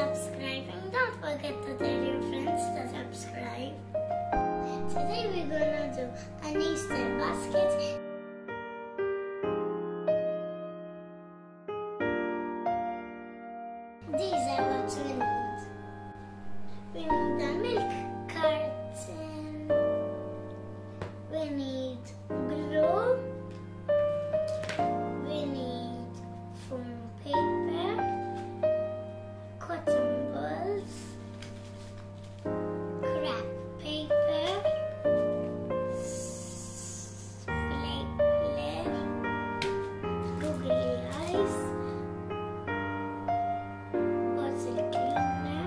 subscribing. Don't forget to tell your friends to subscribe. Today we're gonna do an Easter basket. These are what we need. We need a milk carton. We need glue. We need foam paper. Cotton balls. Crap paper. Flake layer. Googly eyes. This is the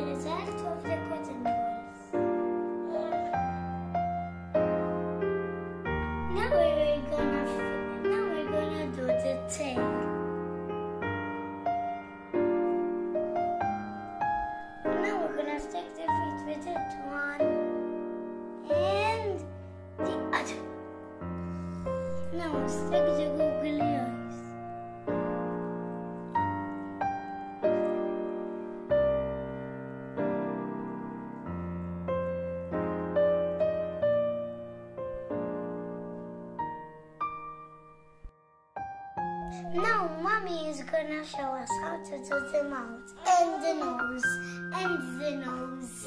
result of the cotton balls. Now we're gonna do the tail. Now we're gonna stick the feet with it, one and the other. Now we'll stick the googly eyes. Now mommy is gonna show us how to do the mouth and the nose and the nose.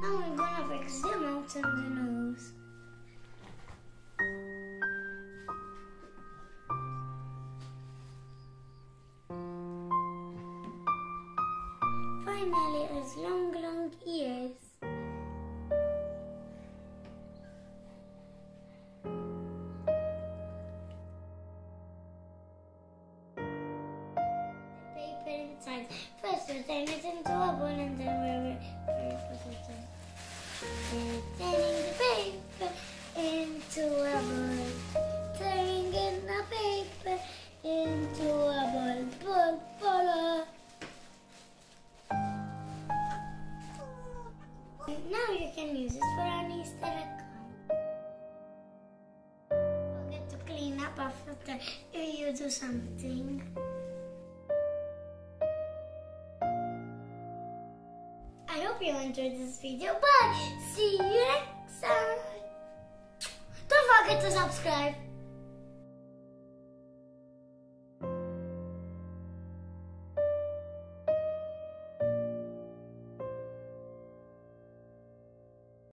Now we're gonna fix the mouth and the nose. Finally, his long ears. The paper inside. First we turn it into a ball and then we put it in. We're turning the paper into a ball. Turning in the paper into a ball. Ball, ball, ball. Now you can use it for an Easter egg hunt. Forget to clean up after you do something. I hope you enjoyed this video. Bye! See you next time! Don't forget to subscribe!